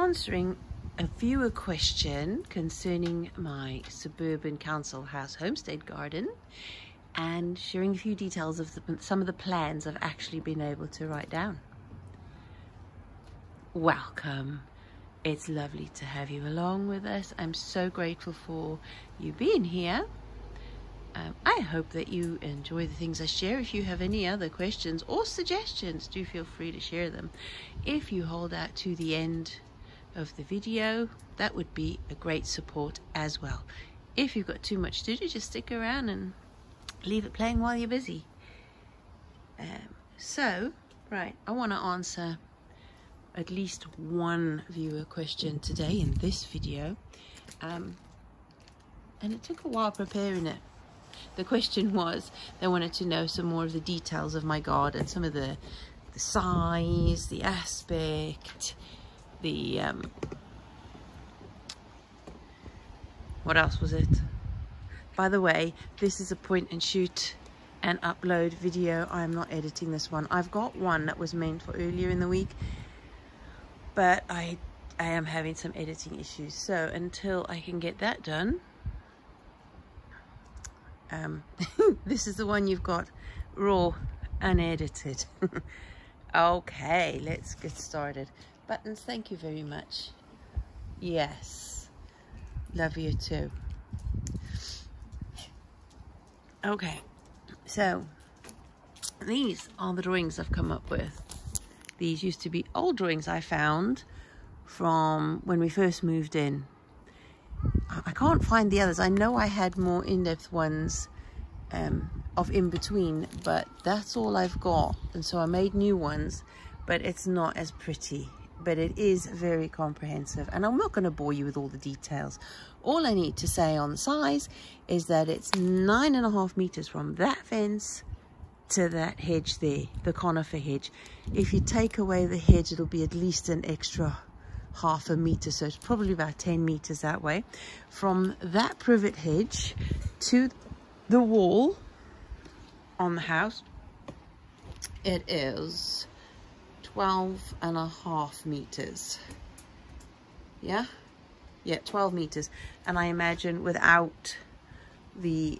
answering a viewer question concerning my suburban council house homestead garden and sharing a few details of some of the plans I've actually been able to write down. Welcome. It's lovely to have you along with us. I'm so grateful for you being here. I hope that you enjoy the things I share. If you have any other questions or suggestions, do feel free to share them. If you hold out to the end of the video, that would be a great support as well. If you've got too much to do, just stick around and leave it playing while you're busy. Right, I want to answer at least one viewer question today in this video, and it took a while preparing it. The question was, they wanted to know some more of the details of my garden, some of the size, the aspect, the, what else was it? By the way, this is a point and shoot and upload video. I'm not editing this one. I've got one that was meant for earlier in the week, but I am having some editing issues. So until I can get that done, this is the one you've got raw, unedited. Okay, let's get started. Buttons, thank you very much. Yes, love you too. Okay, so these are the drawings I've come up with. These used to be old drawings I found from when we first moved in. I can't find the others. I know I had more in-depth ones of in between, but that's all I've got, and so I made new ones, but it's not as pretty, but it is very comprehensive, and I'm not going to bore you with all the details. All I need to say on the size is that it's 9.5 meters from that fence to that hedge there, the conifer hedge. If you take away the hedge, it'll be at least an extra half a meter, so it's probably about 10 meters that way. From that privet hedge to the wall on the house, it is 12.5 meters. Yeah, 12 meters. And I imagine without the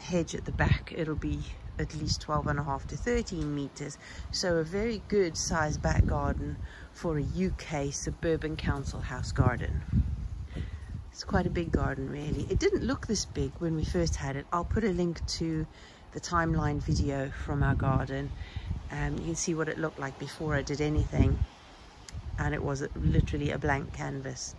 hedge at the back, it'll be at least 12.5 to 13 meters. So a very good size back garden for a UK suburban council house garden. It's quite a big garden, really. It didn't look this big when we first had it. I'll put a link to the timeline video from our garden. You can see what it looked like before I did anything. And it was literally a blank canvas.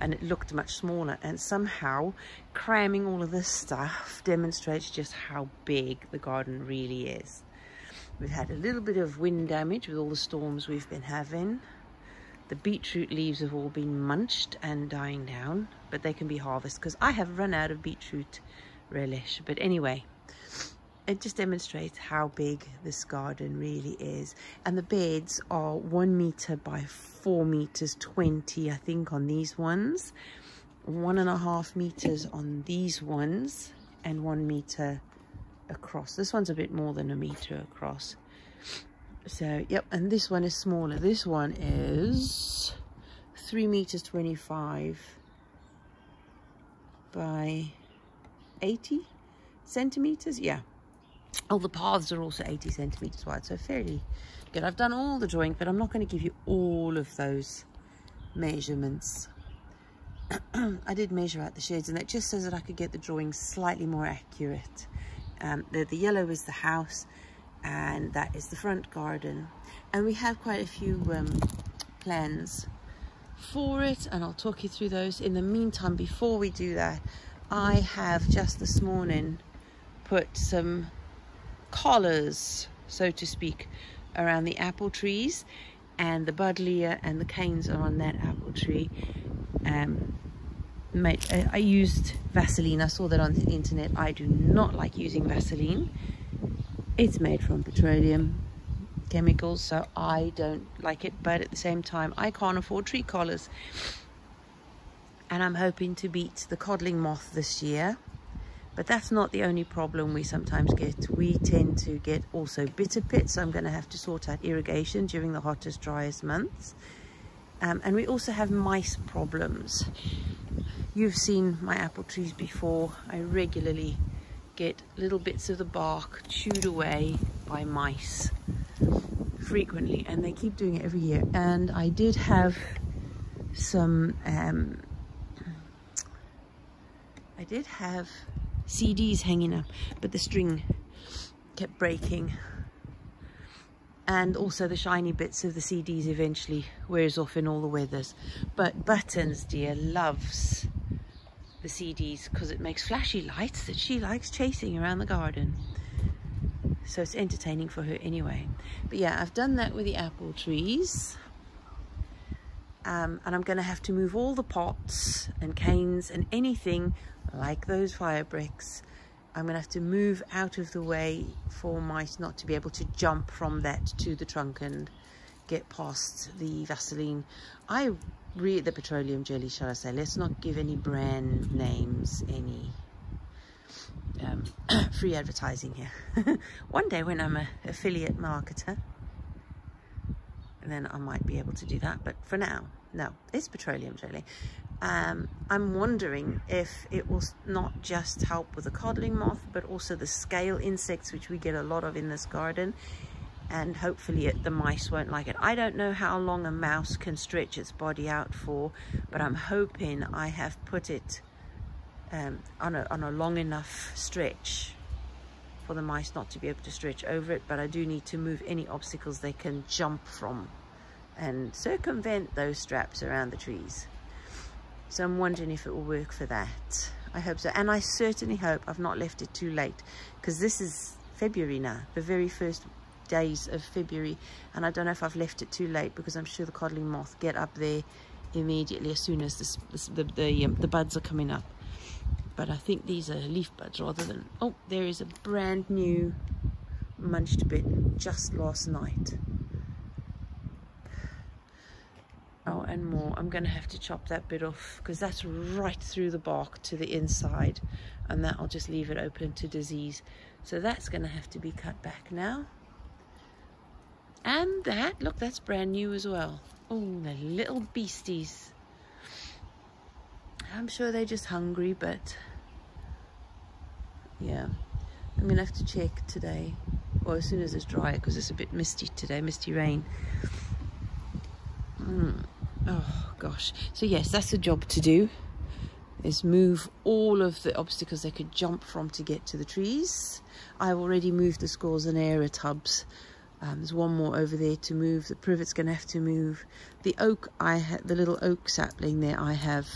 And it looked much smaller, and somehow cramming all of this stuff demonstrates just how big the garden really is. We've had a little bit of wind damage with all the storms we've been having. The beetroot leaves have all been munched and dying down, but they can be harvested because I have run out of beetroot relish. But anyway, it just demonstrates how big this garden really is. And the beds are 1 meter by 4 meters 20, I think, on these ones, 1.5 meters on these ones, and 1 meter across. This one's a bit more than a meter across. So yep, and this one is smaller. This one is 3 meters 25 by 80 centimeters. Yeah, all the paths are also 80 centimeters wide, so fairly good. I've done all the drawing, but I'm not going to give you all of those measurements. I did measure out the sheds, and that just so that I could get the drawing slightly more accurate. The yellow is the house, and that is the front garden, and we have quite a few plans for it, and I'll talk you through those. In the meantime, before we do that, I have just this morning put some collars, so to speak, around the apple trees, and the buddleia and the canes are on that apple tree. I used Vaseline. I saw that on the internet. I do not like using Vaseline. It's made from petroleum chemicals, so I don't like it, but at the same time, I can't afford tree collars, and I'm hoping to beat the codling moth this year. But that's not the only problem we sometimes get. We tend to get also bitter pits, so I'm going to have to sort out irrigation during the hottest, driest months. And we also have mice problems. You've seen my apple trees before. I regularly get little bits of the bark chewed away by mice frequently, and they keep doing it every year. And I did have some I did have CDs hanging up, but the string kept breaking, and also the shiny bits of the CDs eventually wears off in all the weathers. But Buttons dear loves the CDs because it makes flashy lights that she likes chasing around the garden, so it's entertaining for her anyway. But yeah, I've done that with the apple trees. And I'm going to have to move all the pots and canes and anything like those fire bricks. I'm going to have to move out of the way for mice not to be able to jump from that to the trunk and get past the Vaseline. The petroleum jelly, shall I say. Let's not give any brand names, any free advertising here. One day when I'm an affiliate marketer, then I might be able to do that, but for now, no, it's petroleum jelly. I'm wondering if it will not just help with the codling moth, but also the scale insects, which we get a lot of in this garden, and hopefully the mice won't like it. I don't know how long a mouse can stretch its body out for, but I'm hoping I have put it on a long enough stretch for the mice not to be able to stretch over it. But I do need to move any obstacles they can jump from and circumvent those straps around the trees. So I'm wondering if it will work for that. I hope so, and I certainly hope I've not left it too late, because this is February now, the very first days of February, and I don't know if I've left it too late, because I'm sure the codling moth get up there immediately as soon as the buds are coming up. But I think these are leaf buds rather than... Oh, there is a brand new munched bit just last night. Oh, and more. I'm going to have to chop that bit off, because that's right through the bark to the inside, and that'll just leave it open to disease. So that's going to have to be cut back now. And that, look, that's brand new as well. Oh, the little beasties. I'm sure they're just hungry, but yeah, I'm going to have to check today, or as soon as it's dry, because it's a bit misty today, misty rain. Oh gosh. So yes, that's the job to do, is move all of the obstacles they could jump from to get to the trees. I've already moved the scores and aera tubs. There's one more over there to move. The privet's going to have to move. The oak, the little oak sapling there, I have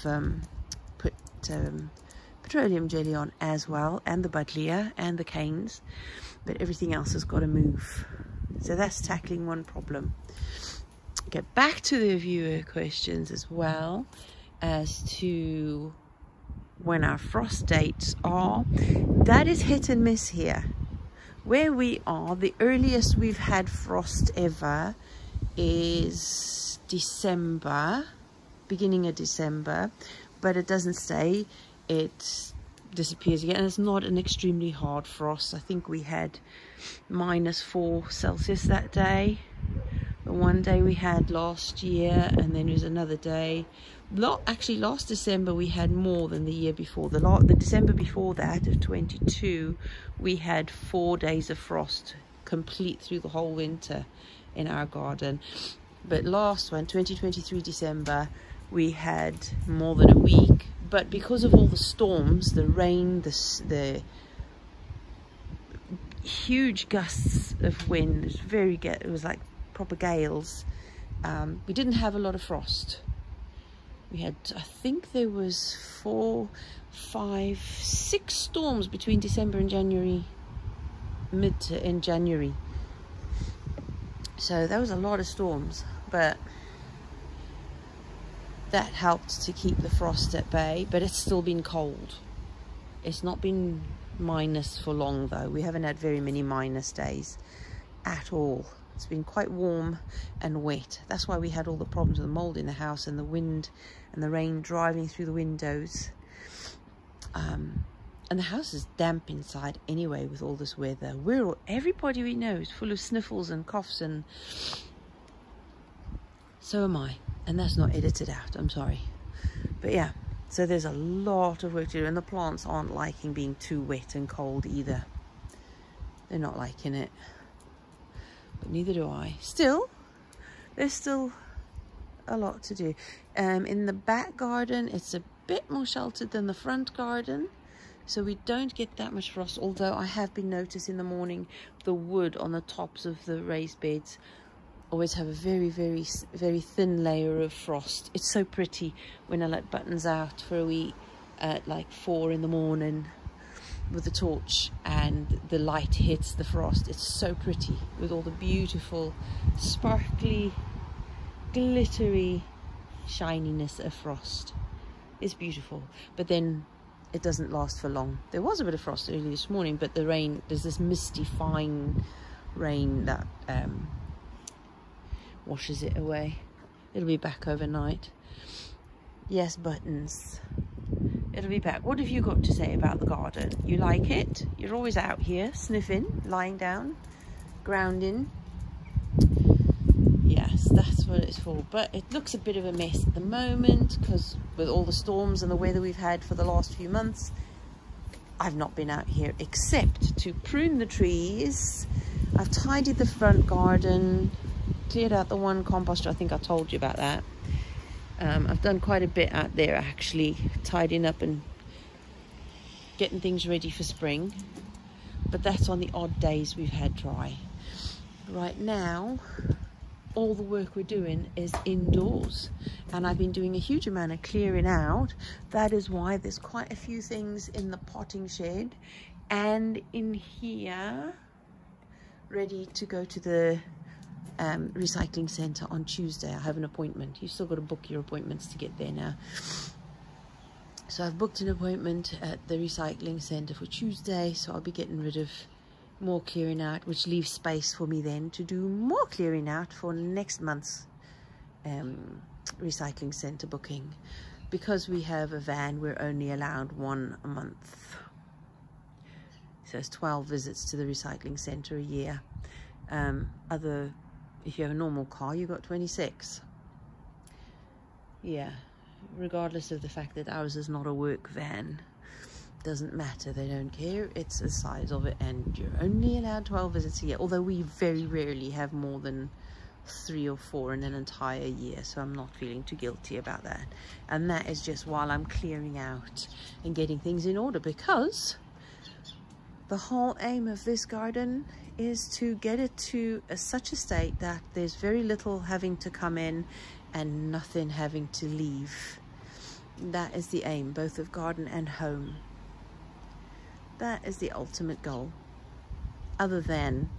put petroleum jelly on as well, and the buddleia and the canes, but everything else has got to move. So that's tackling one problem. Get back to the viewer questions, as well as to when our frost dates are. That is hit and miss here. Where we are, the earliest we've had frost ever is December, beginning of December, but it doesn't stay, it disappears again. And it's not an extremely hard frost. I think we had -4°C that day, the one day we had last year, and then there's another day. Actually, last December we had more than the year before. The December before that, of 22, we had 4 days of frost complete through the whole winter in our garden. But last one, 2023 December, we had more than a week. But because of all the storms, the rain, the huge gusts of wind, it was like proper gales, we didn't have a lot of frost. We had, I think there was 4, 5, 6 storms between December and January, mid to end January. So that was a lot of storms, but that helped to keep the frost at bay. But it's still been cold. It's not been minus for long though. We haven't had very many minus days at all. It's been quite warm and wet. That's why we had all the problems with the mold in the house, and the wind and the rain driving through the windows. And the house is damp inside anyway with all this weather. Everybody we know is full of sniffles and coughs, and so am I. And that's not edited out, I'm sorry. But yeah, so there's a lot of work to do. And the plants aren't liking being too wet and cold either. They're not liking it. But neither do I. Still, there's still a lot to do. In the back garden, it's a bit more sheltered than the front garden. So we don't get that much frost. Although I have been noticing in the morning, the wood on the tops of the raised beds always have a very, very, very thin layer of frost. It's so pretty when I let Buttons out for a wee at like 4 in the morning with a torch, and the light hits the frost. It's so pretty with all the beautiful sparkly, glittery shininess of frost. It's beautiful, but then it doesn't last for long. There was a bit of frost early this morning, but the rain, there's this misty fine rain that washes it away. It'll be back overnight. Yes, Buttons, it'll be back. What have you got to say about the garden? You like it? You're always out here sniffing, lying down, grounding. Yes, that's what it's for. But it looks a bit of a mess at the moment, because with all the storms and the weather we've had for the last few months, I've not been out here except to prune the trees. I've tidied the front garden, cleared out the one composter. I think I told you about that. I've done quite a bit out there actually, tidying up and getting things ready for spring, but that's on the odd days we've had dry. Right now all the work we're doing is indoors, and I've been doing a huge amount of clearing out. That is why there's quite a few things in the potting shed and in here ready to go to the recycling centre on Tuesday. I have an appointment. You've still got to book your appointments to get there now. So I've booked an appointment at the recycling centre for Tuesday, so I'll be getting rid of more clearing out, which leaves space for me then to do more clearing out for next month's recycling centre booking. Because we have a van, we're only allowed one a month, so it's 12 visits to the recycling centre a year. If you have a normal car, you've got 26. Yeah, regardless of the fact that ours is not a work van. Doesn't matter, they don't care. It's the size of it, and you're only allowed 12 visits a year. Although we very rarely have more than 3 or 4 in an entire year, so I'm not feeling too guilty about that. And that is just while I'm clearing out and getting things in order, because the whole aim of this garden is to get it to such a state that there's very little having to come in and nothing having to leave. That is the aim, both of garden and home. That is the ultimate goal, other than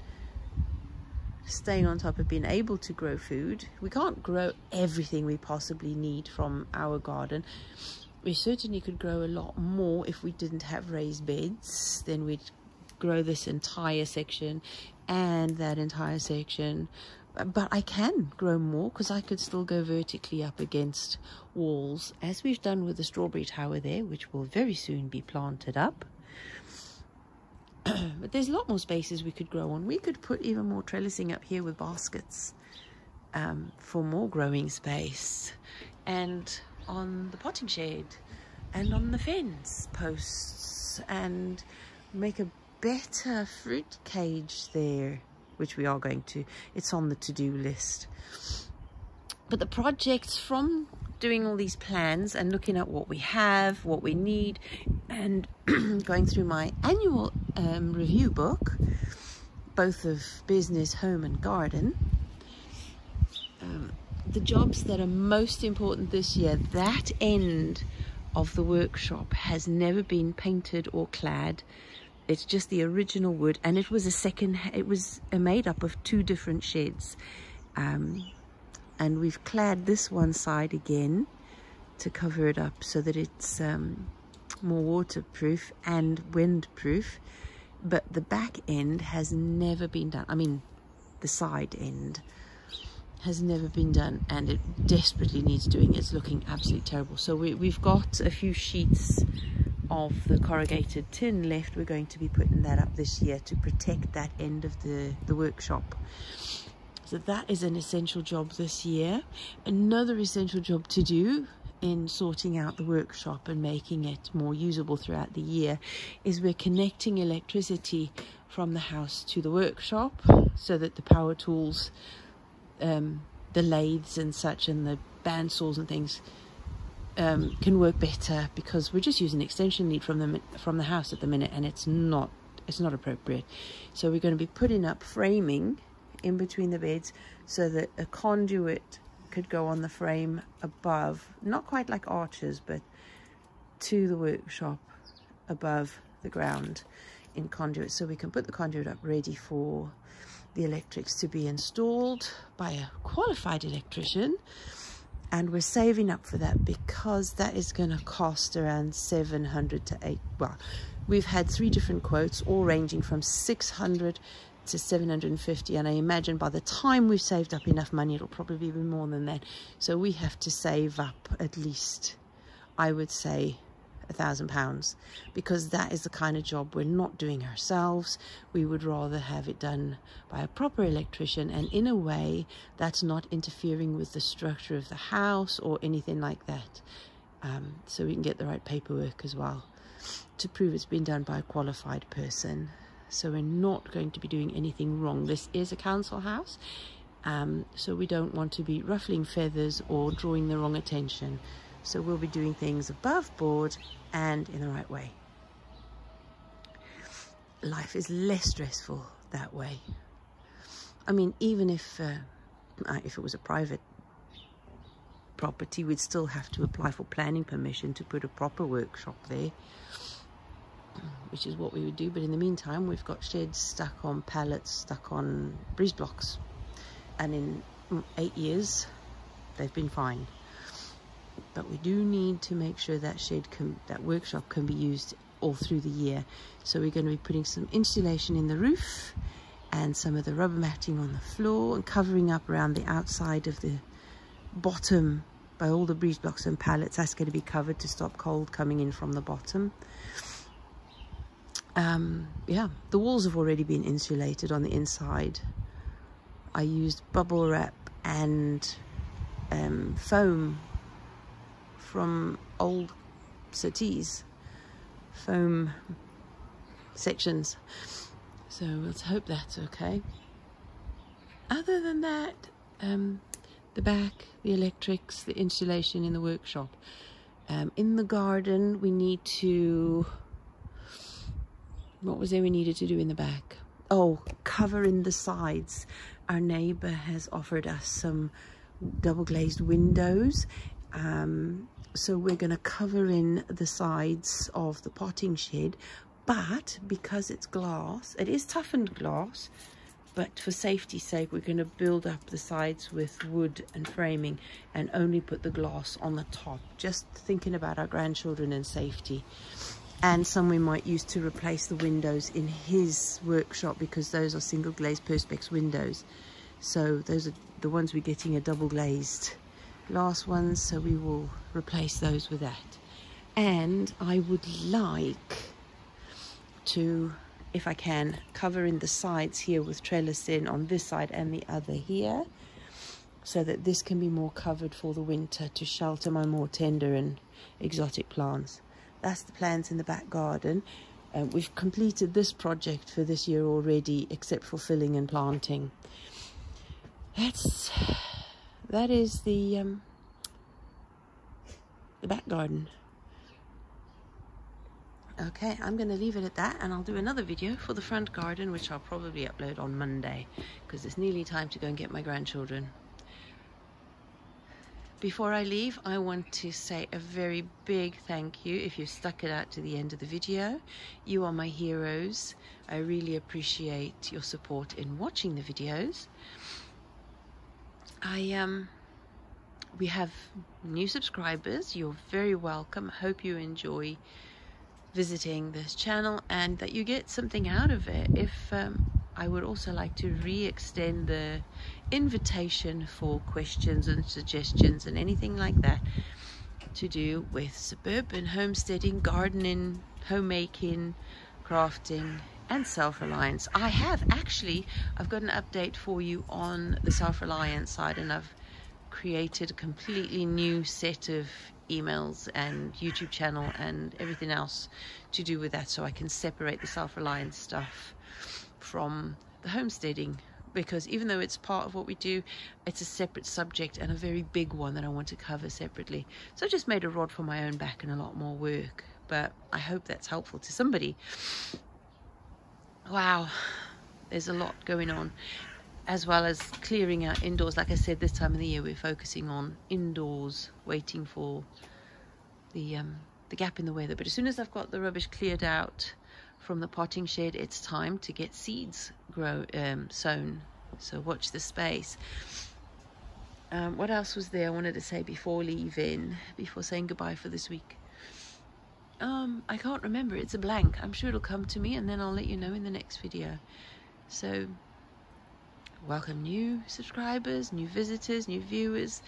staying on top of being able to grow food. We can't grow everything we possibly need from our garden. We certainly could grow a lot more if we didn't have raised beds. Then we'd grow this entire section and that entire section. But I can grow more, because I could still go vertically up against walls, as we've done with the strawberry tower there, which will very soon be planted up. But there's a lot more spaces we could grow on. We could put even more trellising up here with baskets for more growing space, and on the potting shed and on the fence posts, and make a better fruit cage there, which we are going to. It's on the to-do list. But the projects from doing all these plans and looking at what we have, what we need, and going through my annual review book, both of business, home and garden, the jobs that are most important this year, that end of the workshop has never been painted or clad. It's just the original wood, and it was made up of 2 different sheds, and we've clad this one side again to cover it up so that it's more waterproof and windproof. But the back end has never been done. I mean, the side end has never been done, and it desperately needs doing. It's looking absolutely terrible. So we've got a few sheets of the corrugated tin left. We're going to be putting that up this year to protect that end of the workshop. So So that is an essential job this year. Another essential job to do in sorting out the workshop and making it more usable throughout the year is we're connecting electricity from the house to the workshop so that the power tools, the lathes and such, and the band saws and things can work better, because we're just using extension lead from the house at the minute, and it's not appropriate. So we're going to be putting up framing in between the beds so that a conduit could go on the frame above, not quite like arches, but to the workshop above the ground in conduit, so we can put the conduit up ready for the electrics to be installed by a qualified electrician. And we're saving up for that because that is going to cost around 700 to 8. Well, we've had 3 different quotes, all ranging from 600 to 750, and I imagine by the time we've saved up enough money, it'll probably be more than that. So we have to save up at least, I would say, £1,000, because that is the kind of job we're not doing ourselves. We would rather have it done by a proper electrician, and in a way that's not interfering with the structure of the house or anything like that, so we can get the right paperwork as well to prove it's been done by a qualified person. So we're not going to be doing anything wrong. This is a council house, so we don't want to be ruffling feathers or drawing the wrong attention. So we'll be doing things above board and in the right way. Life is less stressful that way. I mean, even if it was a private property, we'd still have to apply for planning permission to put a proper workshop there, which is what we would do. But in the meantime, we've got sheds stuck on pallets, stuck on breeze blocks, and in 8 years they've been fine. But we do need to make sure that workshop can be used all through the year. So we're going to be putting some insulation in the roof and some of the rubber matting on the floor, and covering up around the outside of the bottom by all the breeze blocks and pallets. That's going to be covered to stop cold coming in from the bottom. Yeah, the walls have already been insulated on the inside. I used bubble wrap and foam from old settees, foam sections, so let's hope that's okay. Other than that, the back, the electrics, the insulation in the workshop, in the garden we need to, what was it we needed to do in the back? Oh, cover in the sides. Our neighbour has offered us some double glazed windows, so we're going to cover in the sides of the potting shed, but because it's glass, it is toughened glass, but for safety's sake we're going to build up the sides with wood and framing and only put the glass on the top, just thinking about our grandchildren and safety. And some we might use to replace the windows in his workshop, because those are single glazed Perspex windows, so those are the ones we're getting, a double glazed glass ones, so we will replace those with that. And I would like to, if I can, cover in the sides here with trellis in on this side and the other here, so that this can be more covered for the winter to shelter my more tender and exotic plants. That's the plants in the back garden. We've completed this project for this year already, except for filling and planting. That is the back garden. Okay, I'm going to leave it at that, and I'll do another video for the front garden, which I'll probably upload on Monday, because it's nearly time to go and get my grandchildren. Before I leave, I want to say a very big thank you if you've stuck it out to the end of the video. You are my heroes. I really appreciate your support in watching the videos. We have new subscribers. You're very welcome. I hope you enjoy visiting this channel and that you get something out of it. I would also like to re-extend the invitation for questions and suggestions and anything like that to do with suburban homesteading, gardening, homemaking, crafting, and self-reliance. I have actually, I've got an update for you on the self-reliance side, and I've created a completely new set of emails and YouTube channel and everything else to do with that, so I can separate the self-reliance stuff from the homesteading, because even though it's part of what we do, it's a separate subject and a very big one that I want to cover separately. So I just made a rod for my own back and a lot more work, but I hope that's helpful to somebody. Wow, there's a lot going on, as well as clearing out indoors. Like I said, this time of the year we're focusing on indoors, waiting for the gap in the weather. But as soon as I've got the rubbish cleared out from the potting shed, it's time to get seeds sown. So watch the space. What else was there I wanted to say before leaving, before saying goodbye for this week? I can't remember, it's a blank. I'm sure it'll come to me and then I'll let you know in the next video. So welcome new subscribers, new visitors, new viewers.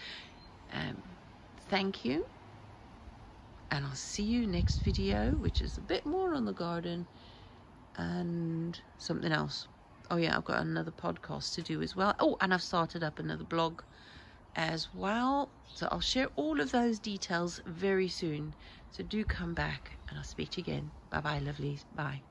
Thank you, and I'll see you next video, which is a bit more on the garden and something else. Oh yeah, I've got another podcast to do as well. Oh, and I've started up another blog as well, so I'll share all of those details very soon. So do come back and I'll speak to you again. Bye bye, lovelies. Bye.